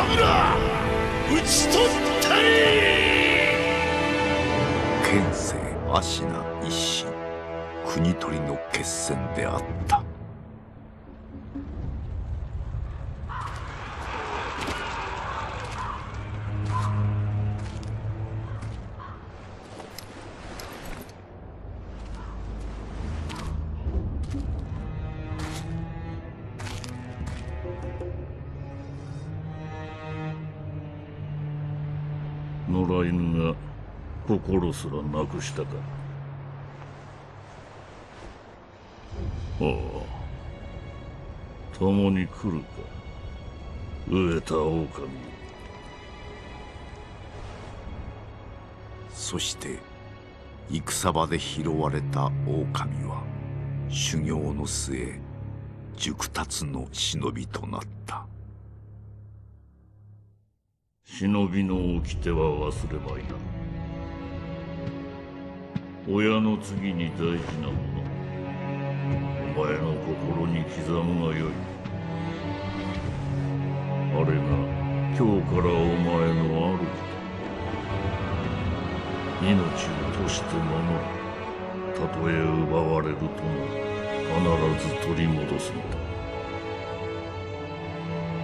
田村討ち取ったり。県政芦名一心国取りの決戦であった。野良犬が心すらなくしたか。ああ、共に来るか飢えた狼。そして戦場で拾われた狼は修行の末熟達の忍びとなった。忍びの掟は忘れまいな。親の次に大事なもの、お前の心に刻むがよい。あれが今日からお前の主だ。命を賭して守る。たとえ奪われるとも必ず取り戻すのだ。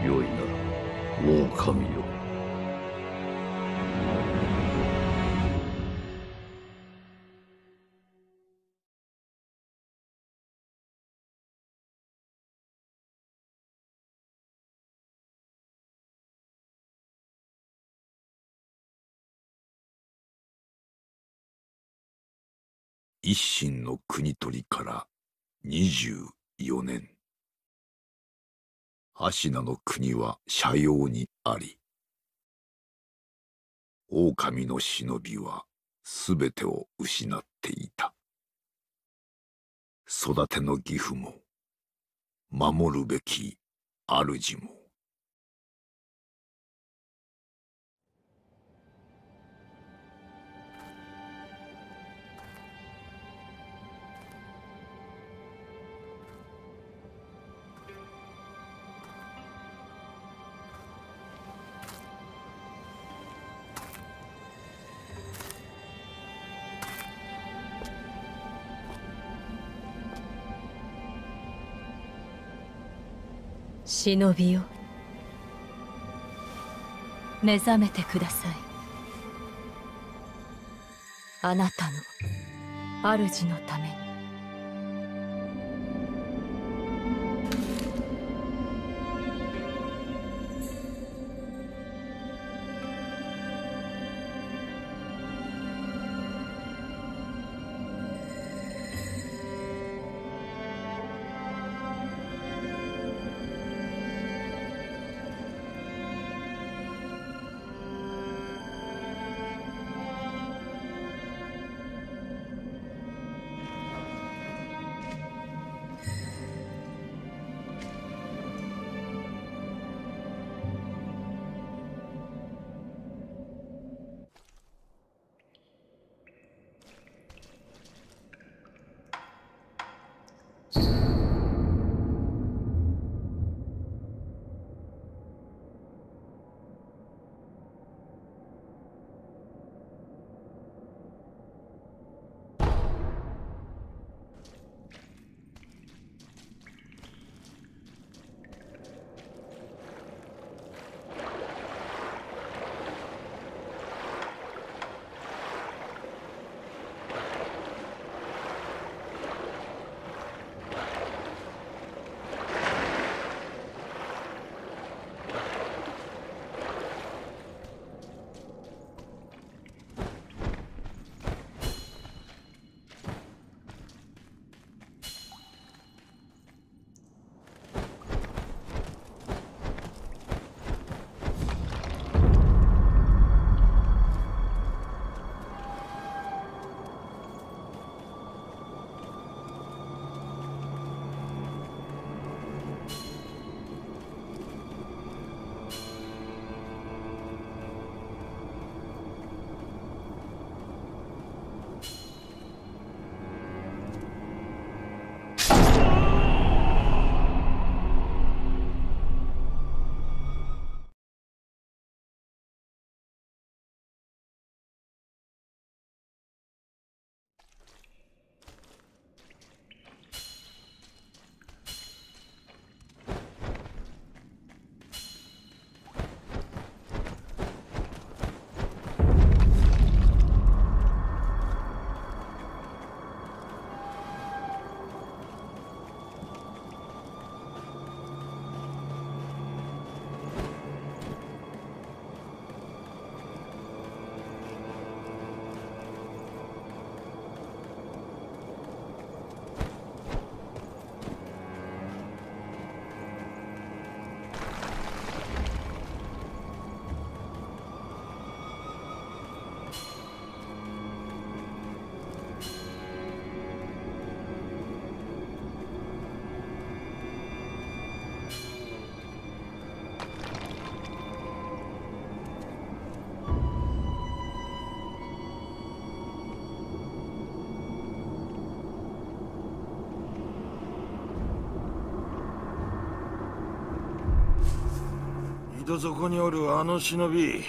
よいな狼よ。一心の国取りから24年、芦名の国は斜陽にあり、狼の忍びはすべてを失っていた。育ての義父も守るべき主も。忍びよ、目覚めてください。あなたの主のために。きとそこにおるあの忍び。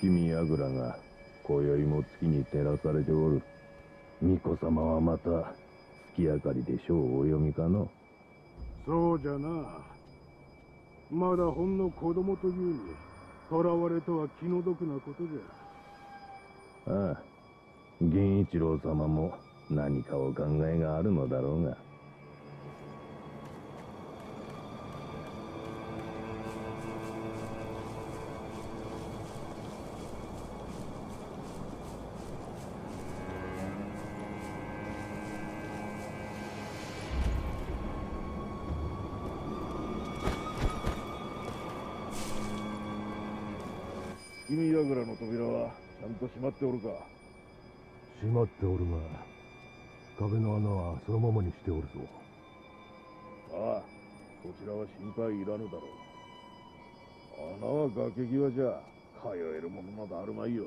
君やぐらが今宵も月に照らされておる。巫女様はまた月明かりで書をお読みかの。そうじゃな。まだほんの子供というに囚われとは気の毒なことじゃ。ああ、源一郎様も何かお考えがあるのだろうが。君やぐらの扉はちゃんと閉まっておるか。閉まっておるが、壁の穴はそのままにしておるぞ。ああ、こちらは心配いらぬだろう。穴は崖際じゃ、通えるものなどあるまいよ。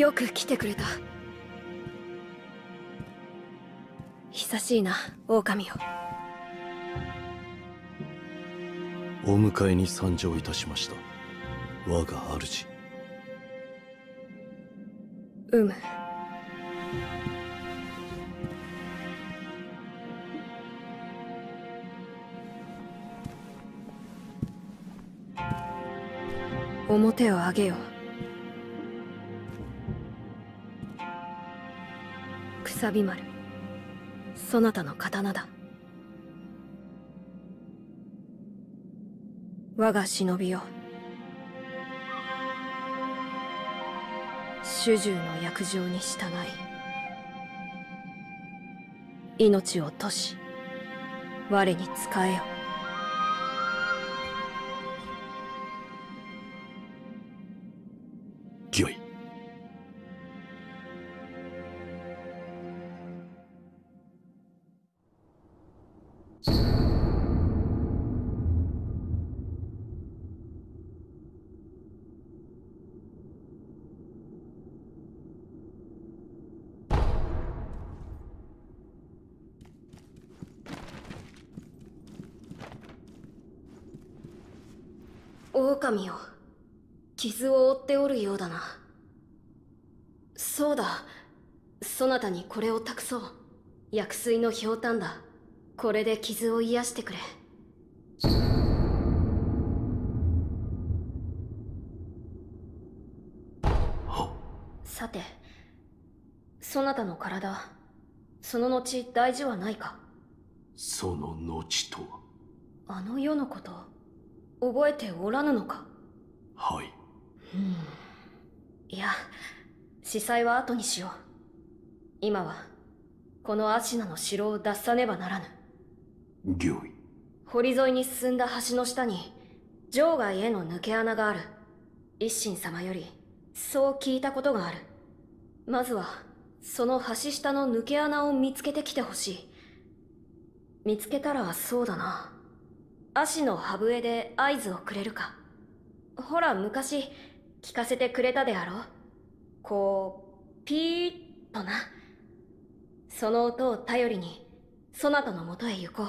よく来てくれた。久しいな、狼よ。お迎えに参上いたしました、我が主。うむ。面を上げよ。くさび丸、そなたの刀だ。我が忍びよ、主従の約定に従い、命を落とし我に仕えよ。狼よ、傷を負っておるようだな。そうだ、そなたにこれを託そう。薬水のひょうたんだ。これで傷を癒してくれ。さて、そなたの体、その後大事はないか。その後とは？あの世のこと覚えておらぬのか。はい。いや、司祭は後にしよう。今はこの芦名の城を脱さねばならぬ。御意。堀沿いに進んだ橋の下に城外への抜け穴がある。一心様よりそう聞いたことがある。まずはその橋下の抜け穴を見つけてきてほしい。見つけたら、そうだな、足の羽笛で合図をくれるか。ほら、昔聞かせてくれたであろう。こうピーッとな。その音を頼りにそなたのもとへ行こう。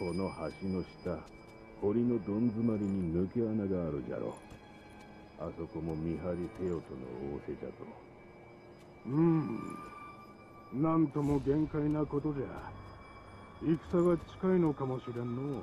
この橋の下、堀のどん詰まりに抜け穴があるじゃろ。あそこも見張りせよとの仰せじゃと。なんとも限界なことじゃ。戦が近いのかもしれんのう。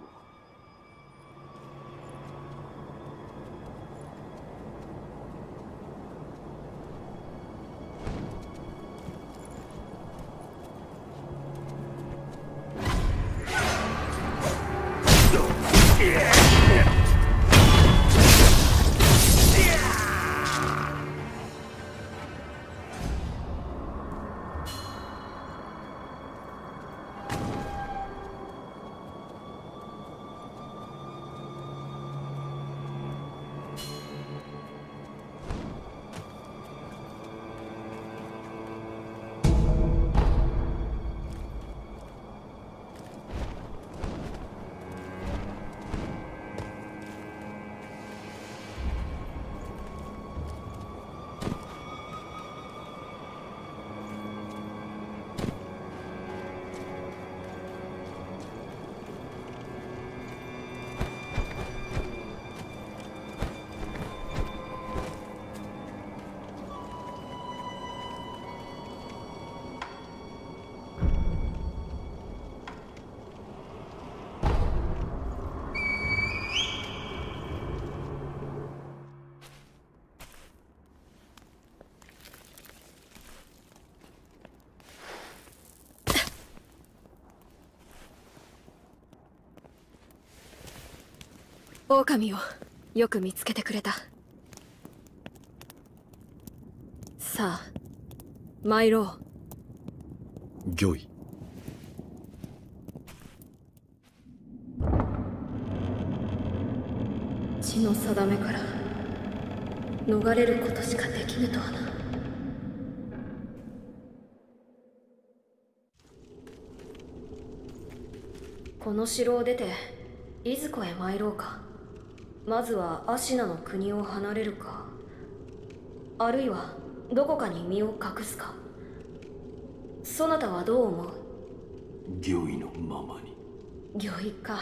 狼をよく見つけてくれた。さあ参ろう。御意。地の定めから逃れることしかできぬとはな。この城を出ていずこへ参ろうか。まずはアシナの国を離れるか、あるいはどこかに身を隠すか。そなたはどう思う？御意のままに。御意か。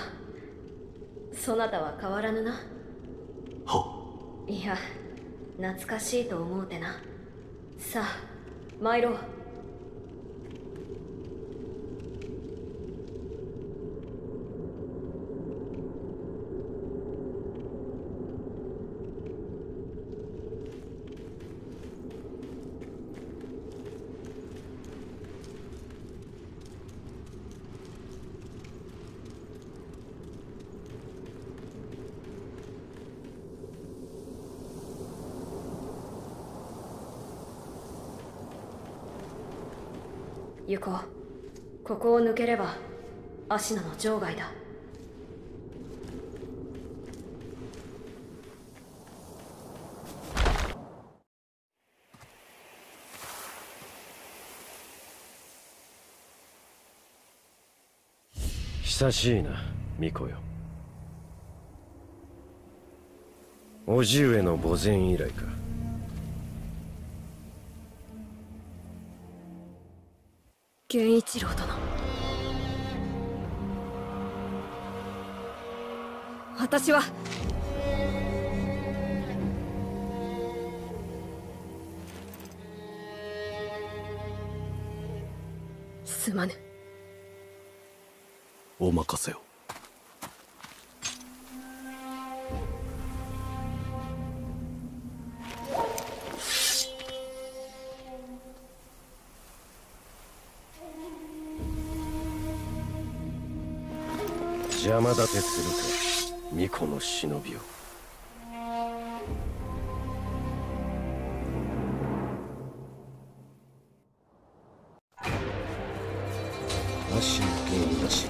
そなたは変わらぬな。いや、懐かしいと思うてな。さあ参ろう。行こう。ここを抜ければアシナの城外だ。久しいな巫女よ。叔父上の墓前以来か。源一郎殿、私はすまぬ。お任せを。邪魔立てするか、巫女の忍びを。足の剣なし。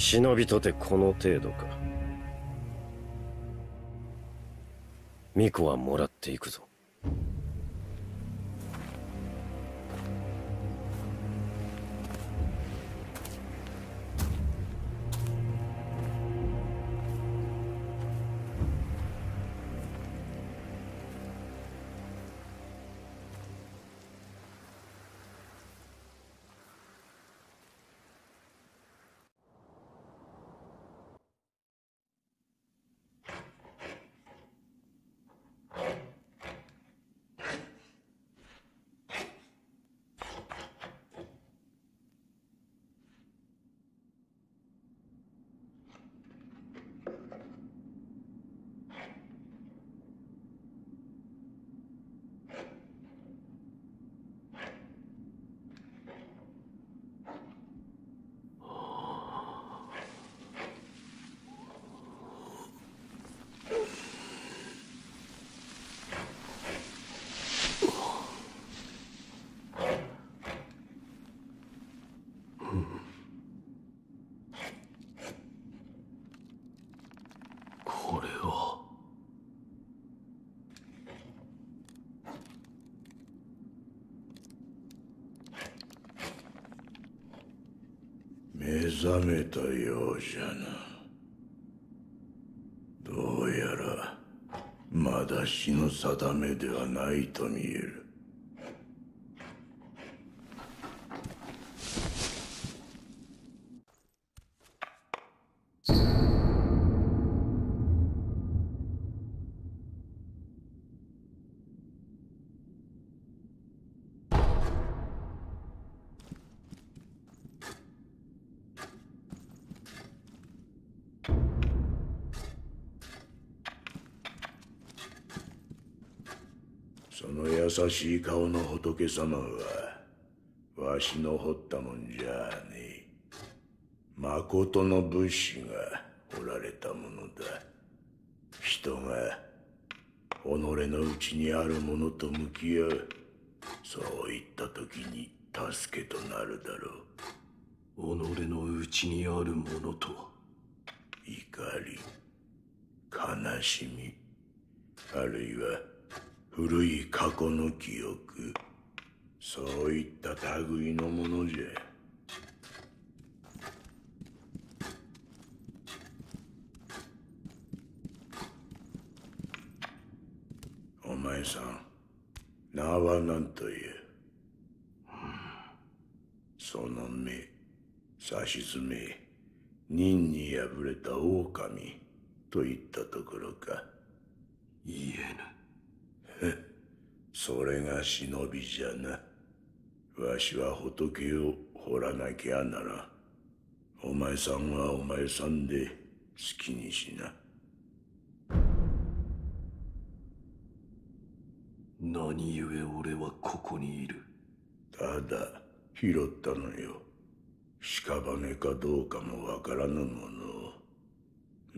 忍びとてこの程度か。巫女はもらっていくぞ。目覚めたようじゃな。どうやらまだ死の定めではないと見える。優しい顔の仏様はわしの彫ったもんじゃねえ。まことの仏師が彫られたものだ。人が己のうちにあるものと向き合う、そういった時に助けとなるだろう。己のうちにあるものとは、怒り、悲しみ、あるいは古い過去の記憶、そういった類のものじゃ。お前さん、名は何という？その目、差し詰め、忍に敗れた狼といったところか。言えぬ。それが忍びじゃな。わしは仏を掘らなきゃならん。お前さんはお前さんで好きにしな。何故俺はここにいる？ただ拾ったのよ。屍かどうかもわからぬも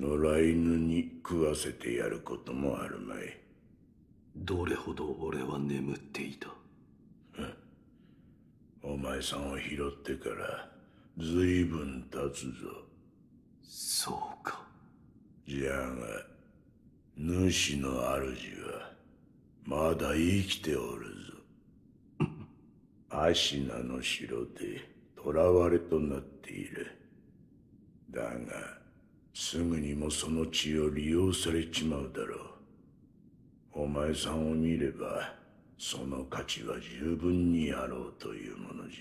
のを野良犬に食わせてやることもあるまい。どれほど俺は眠っていた。お前さんを拾ってから随分経つぞ。そうか。じゃが主の主はまだ生きておるぞ。アシナの城で囚われとなっている。だがすぐにもその血を利用されちまうだろう。お前さんを見れば、その価値は十分にあろうというものじ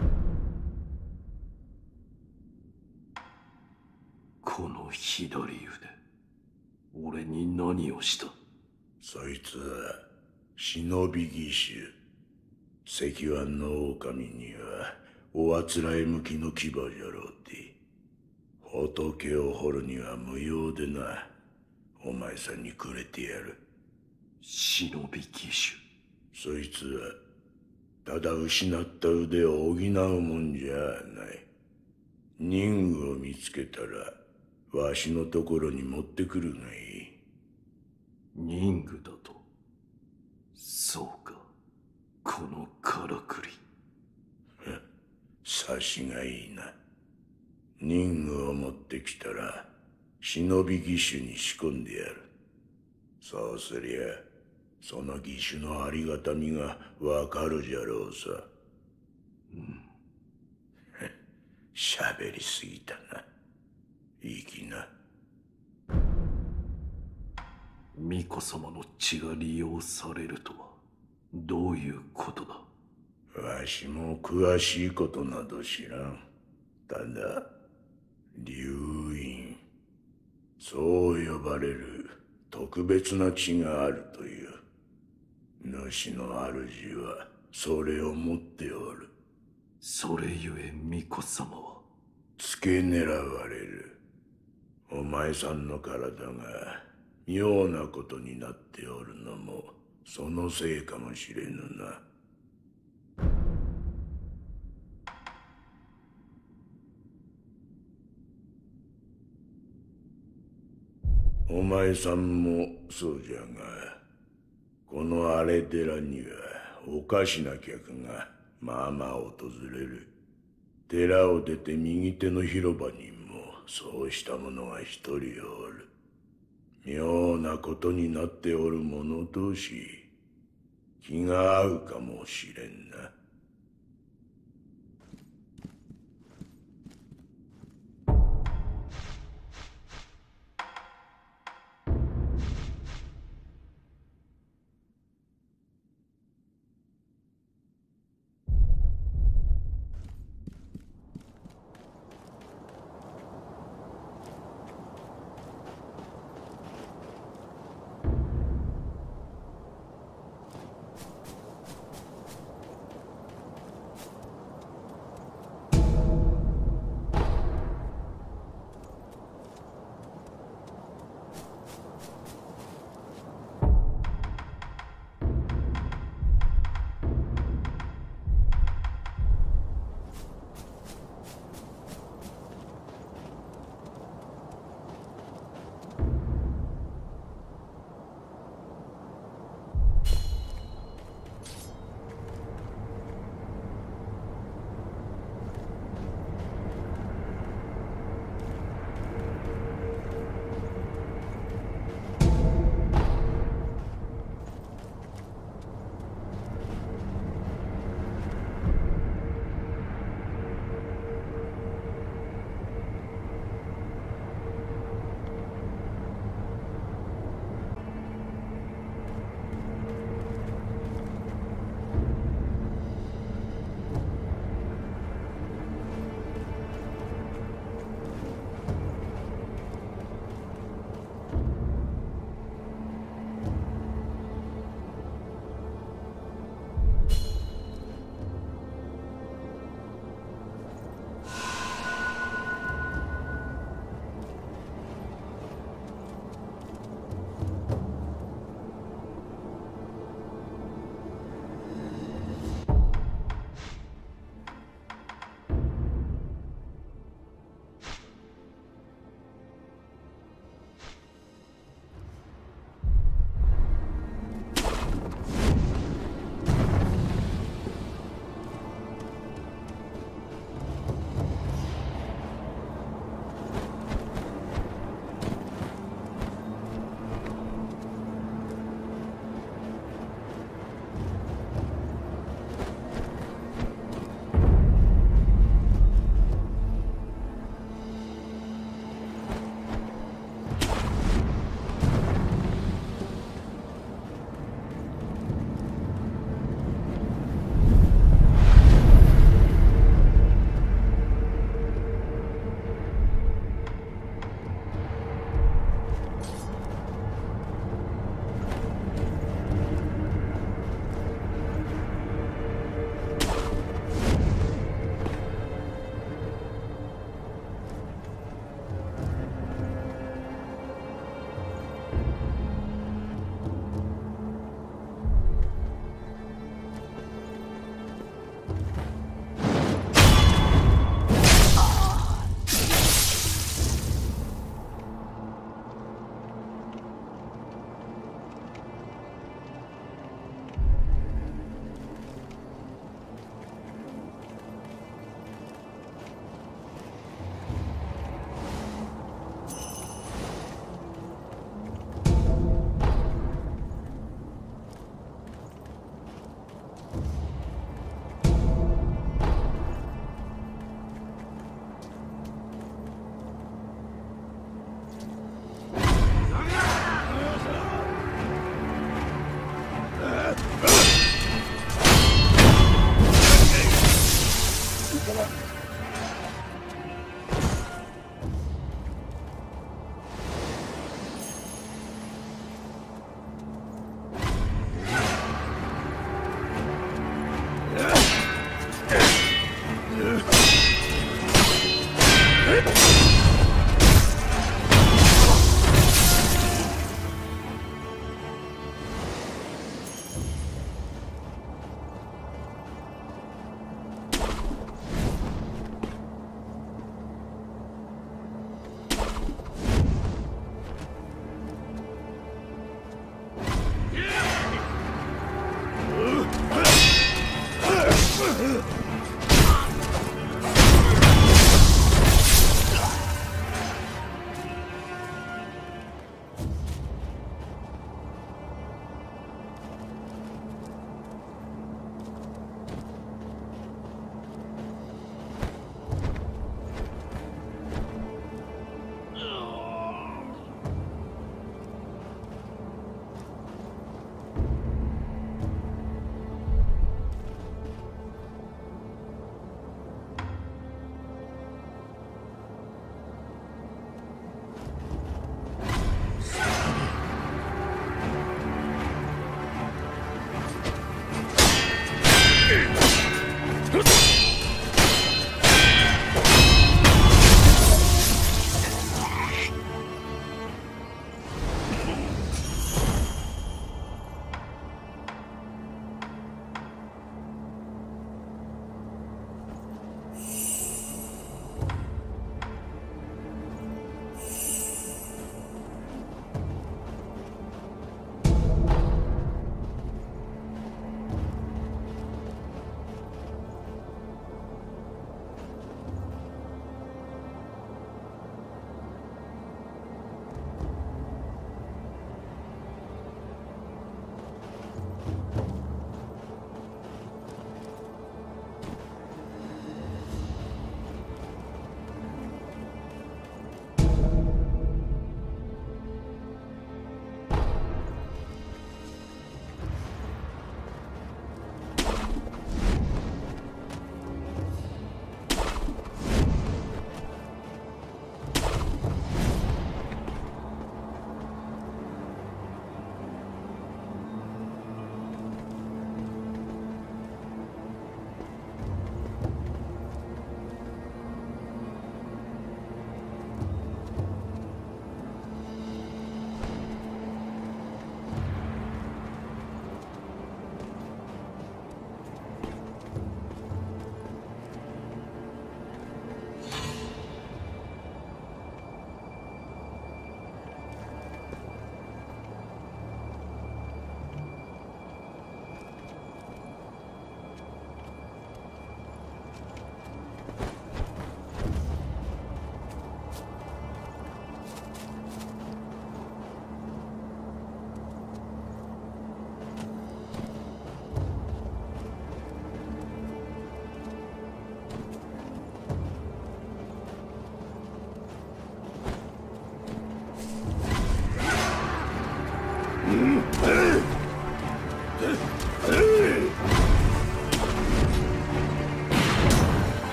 ゃ。この左腕、俺に何をした？そいつは、忍び義手。石腕の狼には、おあつらえ向きの牙じゃろうて。仏を掘るには無用でな。お前さんにくれてやる。忍び義手。そいつはただ失った腕を補うもんじゃない。人魚を見つけたらわしのところに持ってくるがいい。人魚だと？そうか、このからくり。察しがいいな。人魚を持ってきたら忍び義手に仕込んでやる。そうすりゃその義手のありがたみがわかるじゃろうさ。うん。喋りすぎたな。いい気な。巫女様の血が利用されるとはどういうことだ？わしも詳しいことなど知らん。ただ流飲、そう呼ばれる特別な血があるという。主の主はそれを持っておる。それゆえ巫女様は付け狙われる。お前さんの体が妙なことになっておるのもそのせいかもしれぬな。お前さんもそうじゃが、この荒れ寺にはおかしな客がまあまあ訪れる。寺を出て右手の広場にもそうした者が一人おる。妙なことになっておる者同士、気が合うかもしれんな。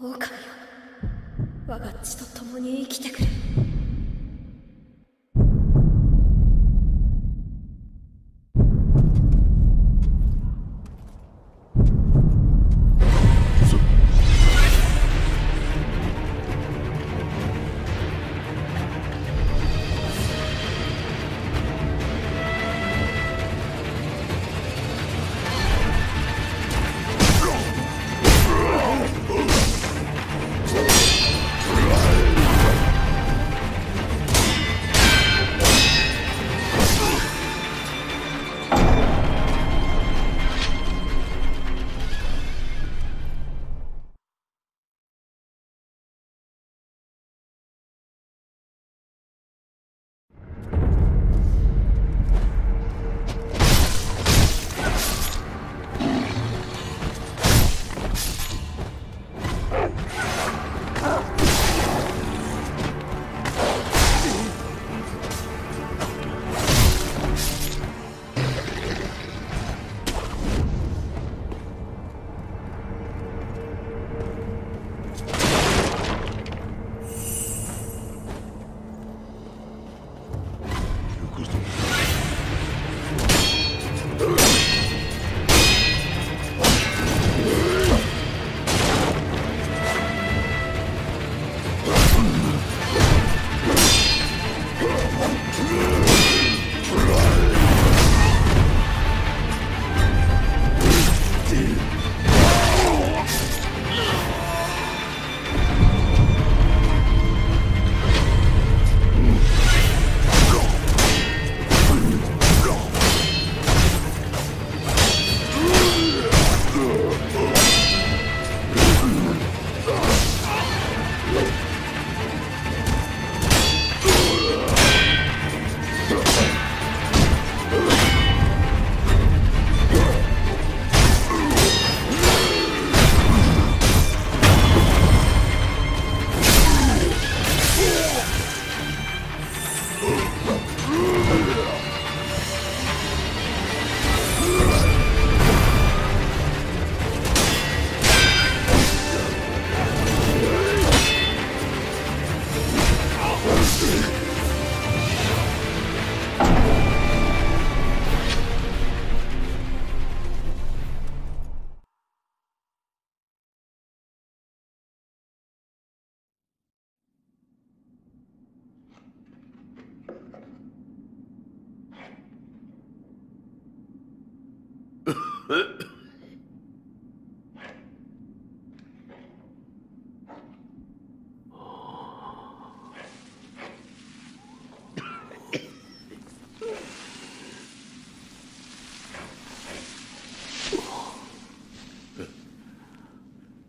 狼よ、我が血と共に生きてくれ。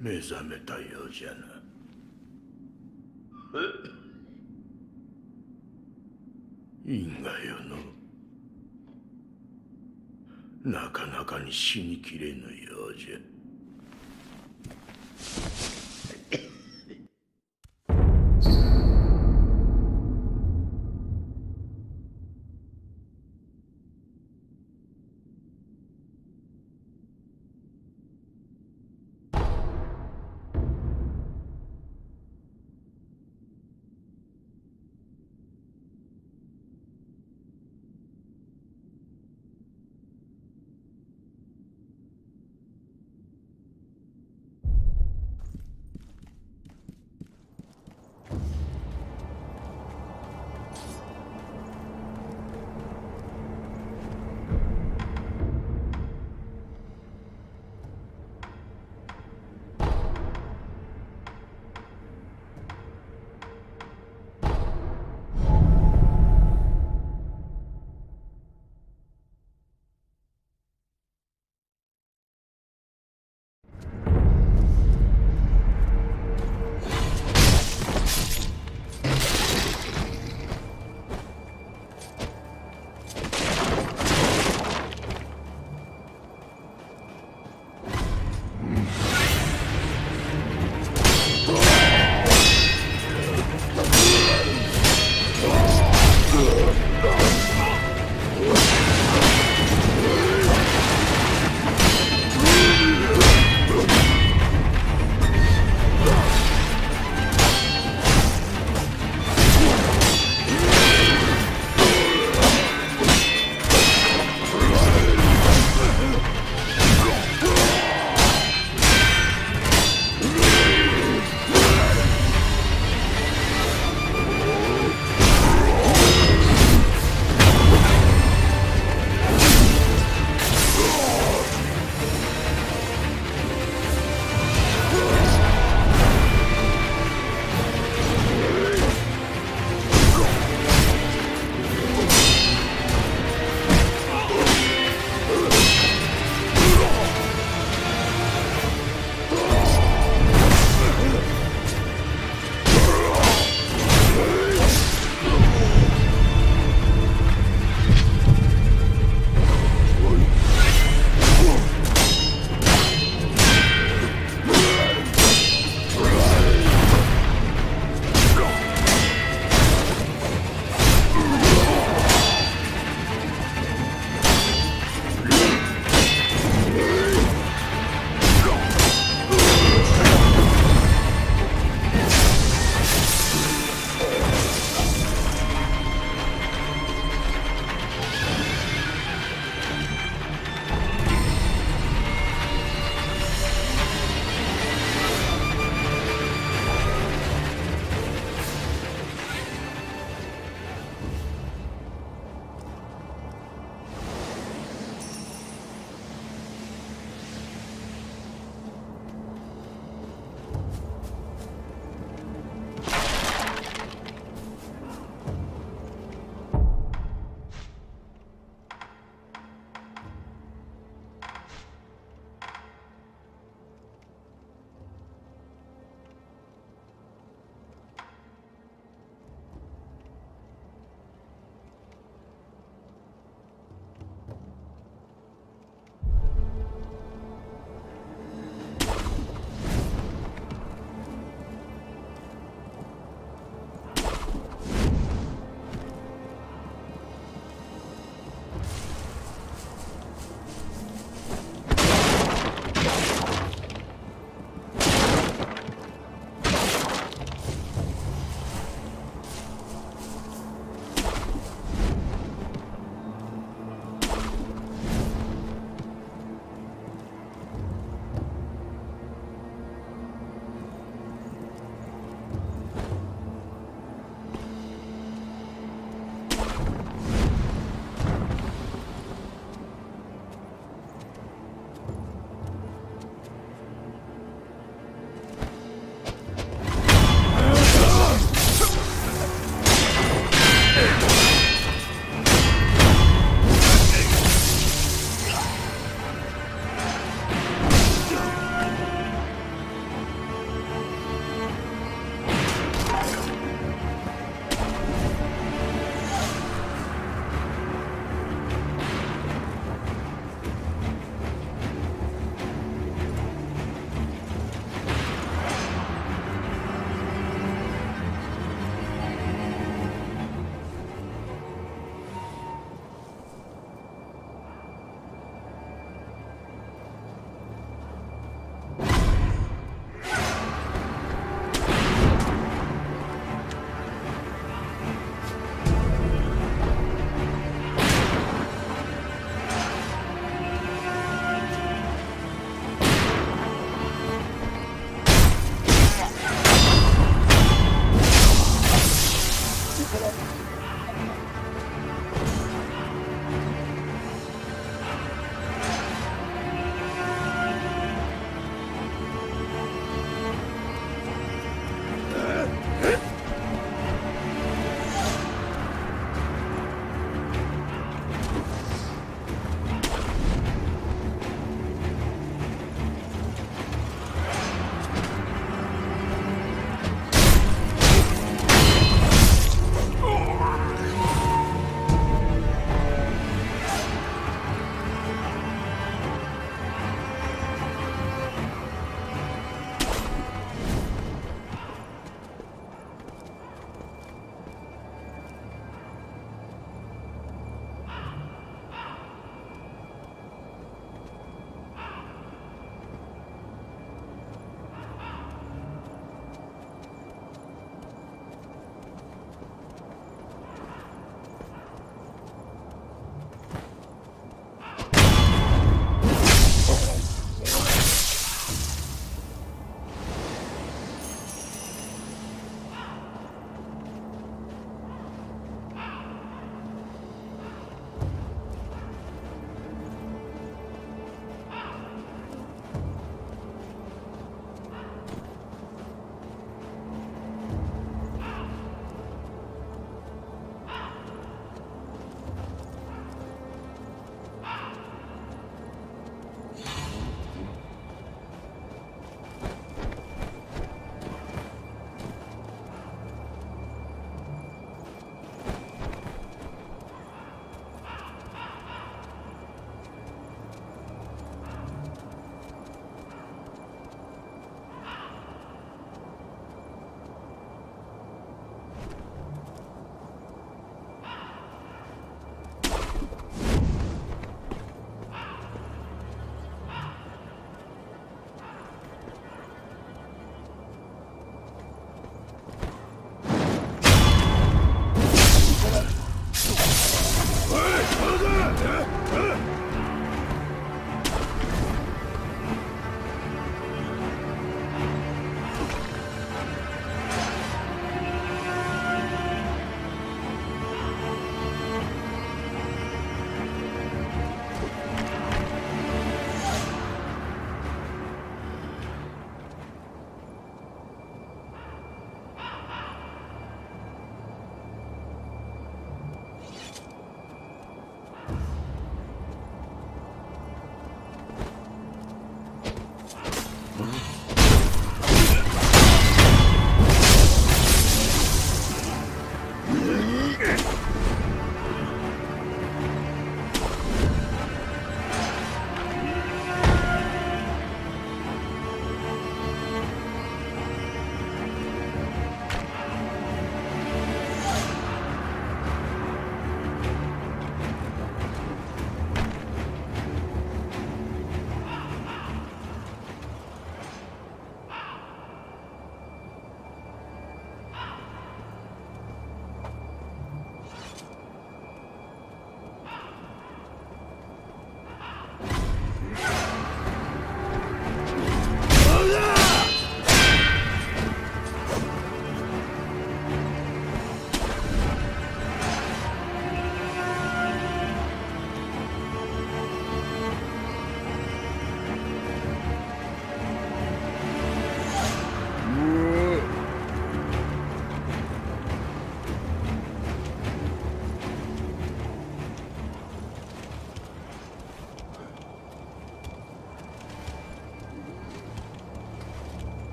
目覚めたようじゃな。因果よの。なかなかに死にきれぬようじゃ。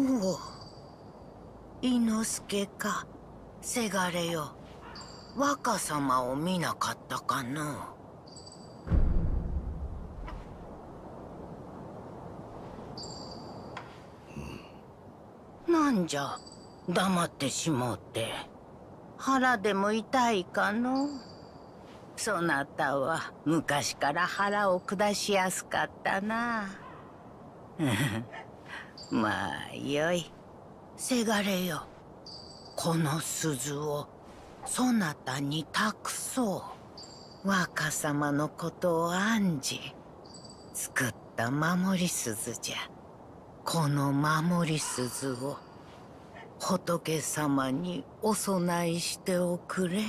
おお、伊之助か。せがれよ、若様を見なかったかの。なんじゃ、黙ってしもうて。腹でも痛いかの。そなたは昔から腹を下しやすかったな。まあよい。せがれよ、この鈴をそなたに託そう。若様のことを案じ作った守り鈴じゃ。この守り鈴を仏様にお供えしておくれ。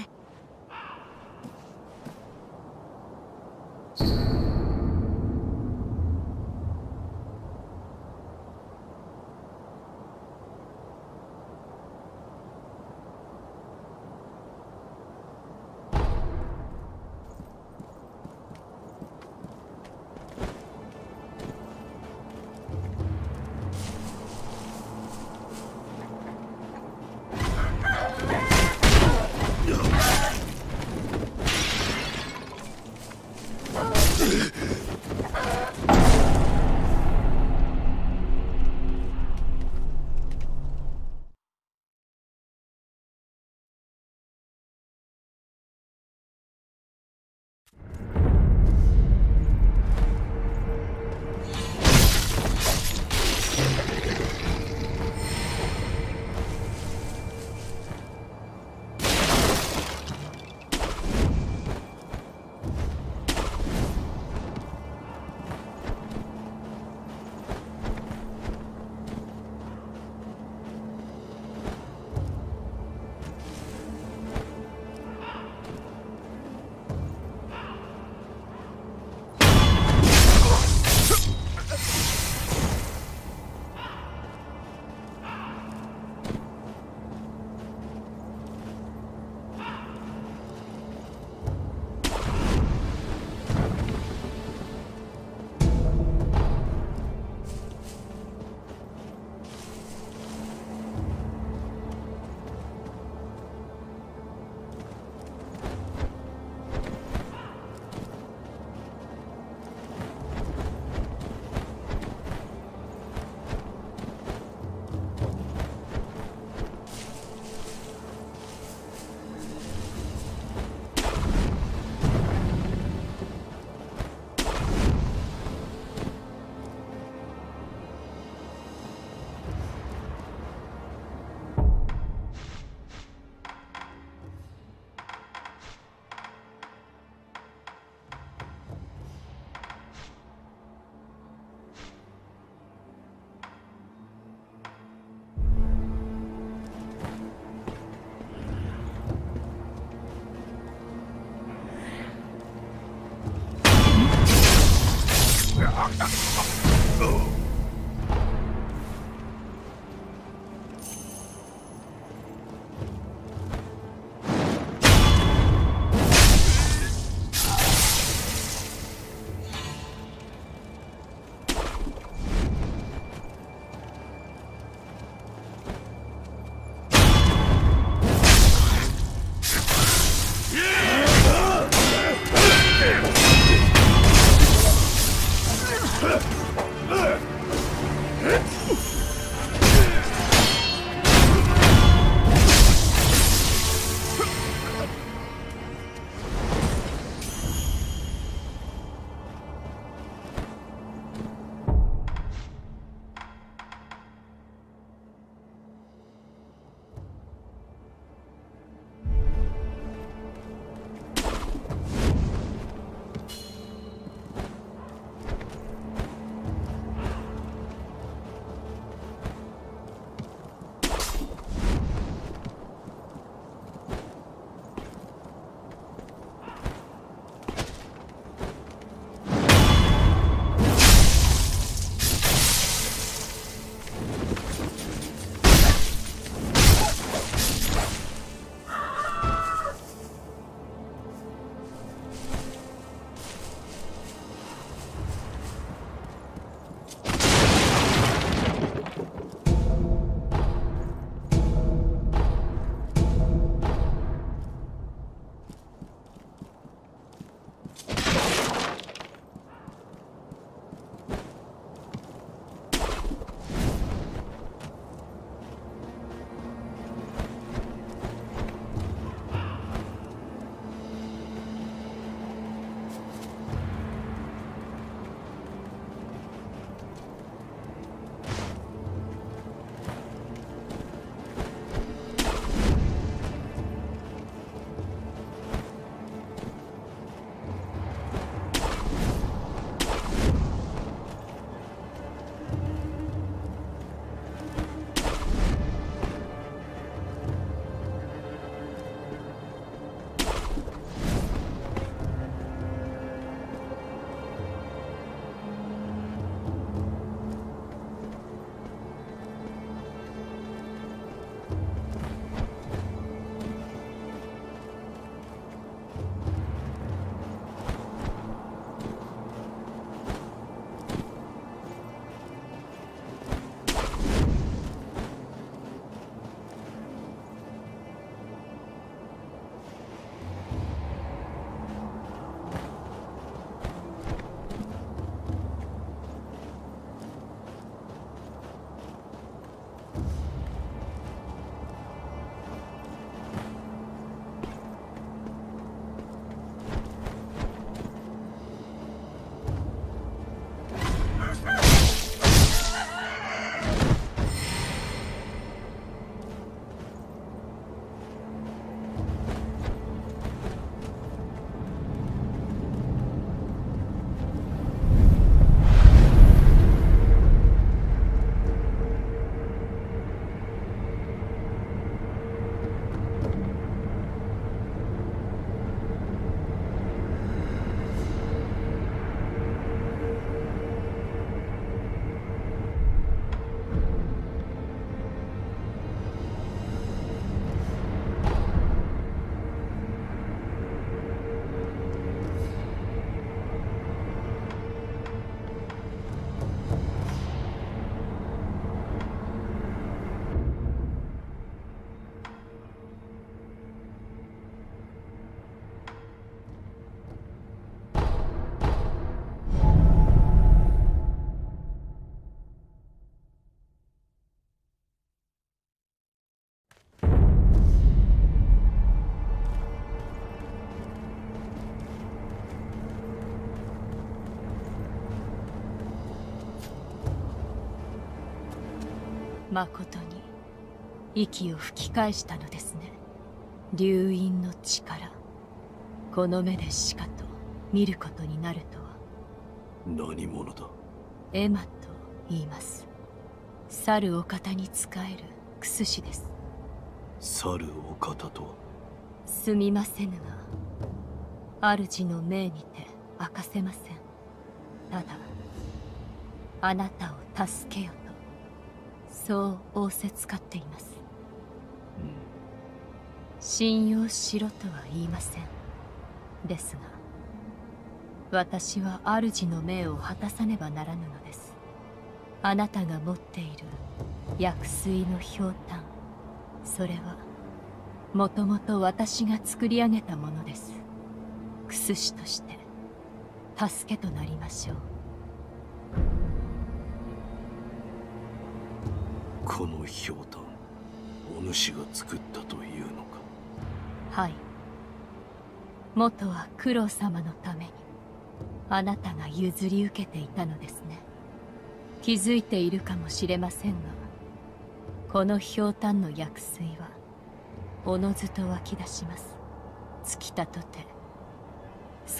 まことに息を吹き返したのですね。流雲の力、この目でしかと見ることになるとは。何者だ？エマと言います。猿お方に仕えるクス氏です。猿お方とは？すみませぬが、主の命にて明かせません。ただあなたを助けよと、そう仰せつかっています。信用しろとは言いません。ですが私は主の命を果たさねばならぬのです。あなたが持っている薬水のひょうたん、それはもともと私が作り上げたものです。クス氏として助けとなりましょう。このひょうたん、お主が作ったというのか？はい。元は九郎様のためにあなたが譲り受けていたのですね。気づいているかもしれませんが、このひょうたんの薬水はおのずと湧き出します。尽きたとて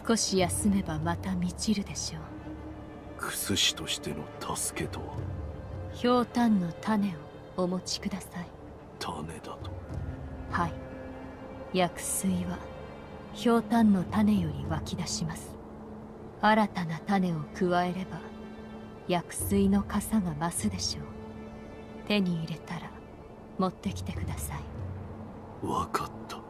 少し休めばまた満ちるでしょう。クス氏としての助けとは？ひょうたんの種をお持ちください。種だと？はい。薬水はひょうたんの種より湧き出します。新たな種を加えれば薬水のかさが増すでしょう。手に入れたら持ってきてください。わかった。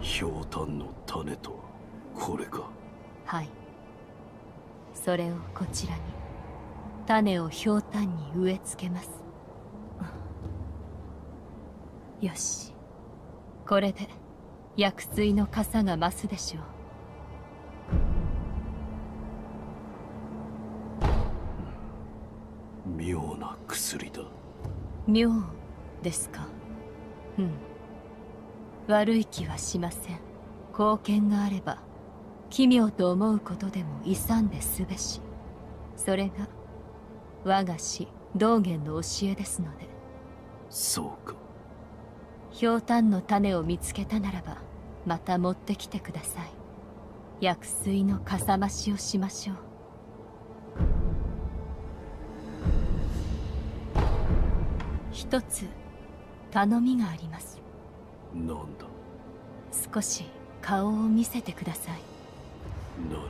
ひょうたんの種とはこれか？はい。それをこちらに。種をひょうたんに植え付けます。よし、これで薬水のかさが増すでしょう。妙な薬だ。妙ですか？うん、悪い気はしません。貢献があれば奇妙と思うことでも勇んですべし。それが我が師道元の教えですので。そうか。ひょうたんの種を見つけたならばまた持ってきてください。薬水のかさ増しをしましょう。一つ頼みがあります。なんだ？少し顔を見せてください。何？うん。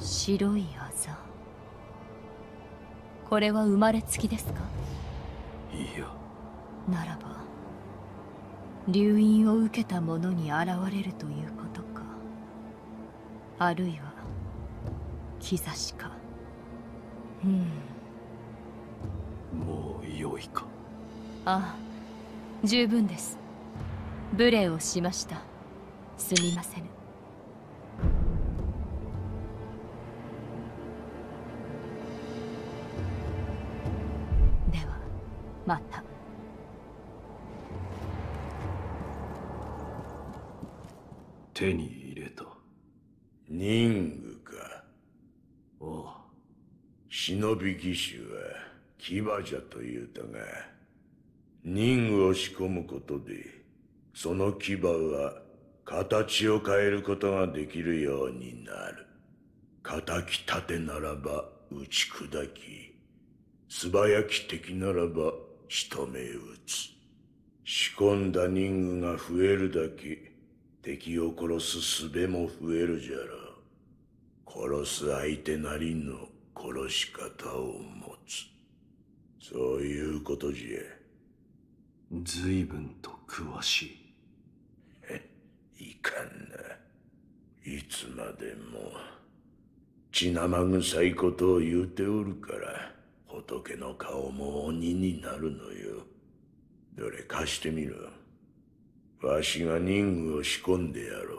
白いあざ、これは生まれつきですか？いや。ならば流飲を受けた者に現れるということか。あるいは兆しか。もう良いか？ああ、十分です。無礼をしました。すみません。ではまた。手に入れた人具か？ああ。忍び騎手は牙じゃと言うたが、人具を仕込むことでその牙は形を変えることができるようになる。敵盾ならば打ち砕き、素早き敵ならば仕留め撃つ。仕込んだ人具が増えるだけ敵を殺す術も増えるじゃろう。殺す相手なりの殺し方を持つ。そういうことじゃ。随分と詳しい。いかんな。いつまでも血生臭いことを言うておるから、仏の顔も鬼になるのよ。どれ貸してみろ。わしが人具を仕込んでやろう。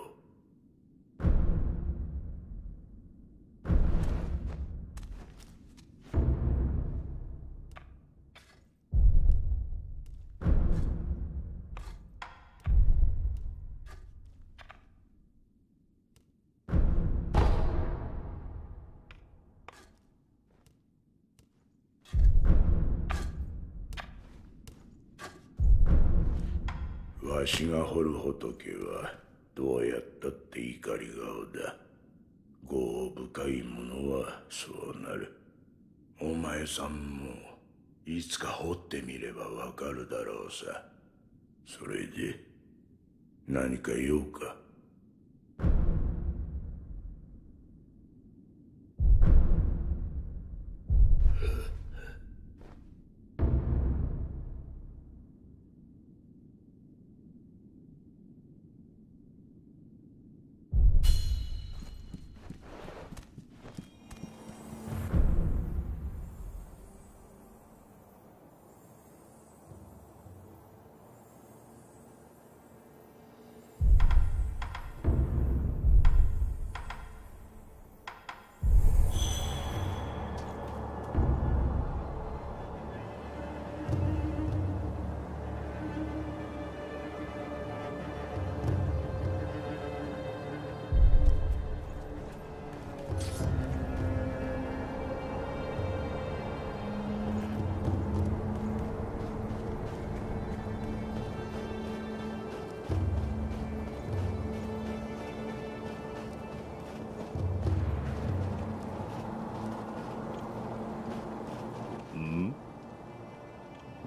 わしが掘る仏はどうやったって怒り顔だ。業深いものはそうなる。お前さんもいつか掘ってみればわかるだろうさ。それで何か用か？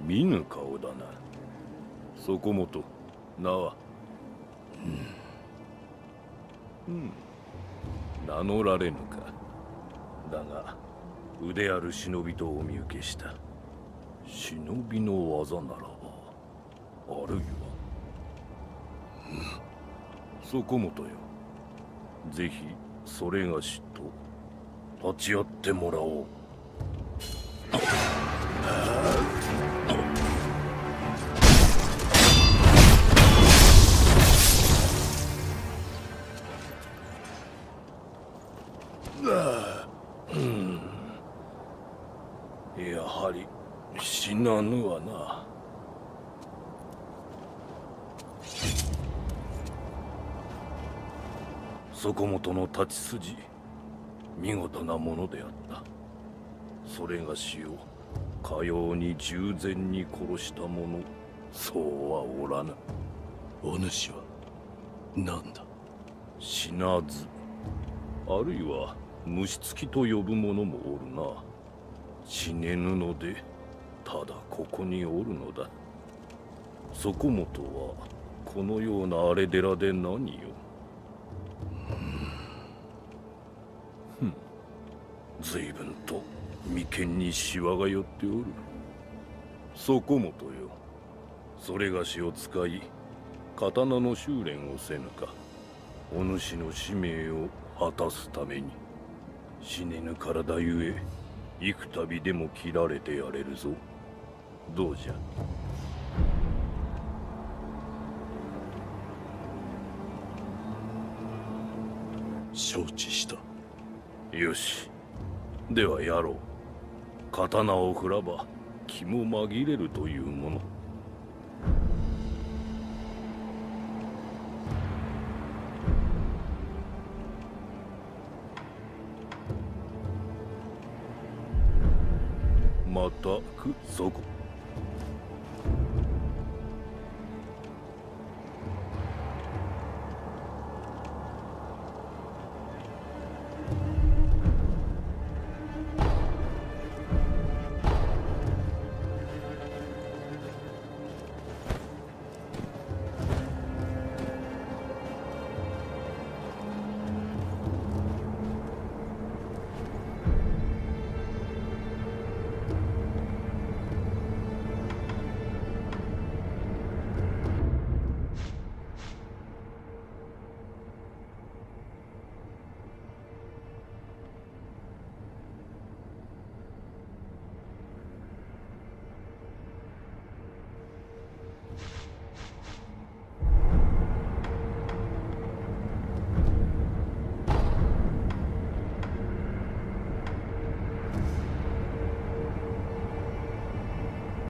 見ぬ顔だな。そこもと、名は。名乗られぬか。だが、腕ある忍びとお見受けした。忍びの技ならば、あるいは。そこもとよ。ぜひ、それがしと、立ち会ってもらおう。なぬはな。そこもとの立ち筋、見事なものであった。それがしをかように従前に殺した者、そうはおらぬ。お主は何だ？死なず、あるいは虫つきと呼ぶ者もおるな。死ねぬので。ただここにおるのだ。そこもとはこのような荒れ寺で何よ。随分と眉間にシワが寄っておる。そこもとよ。それがしを使い刀の修練をせぬか。お主の使命を果たすために死ねぬ体ゆえ幾たびでも切られてやれるぞ。どうじゃ？承知した。よし。ではやろう。刀を振らば気も紛れるというもの。またくそこ。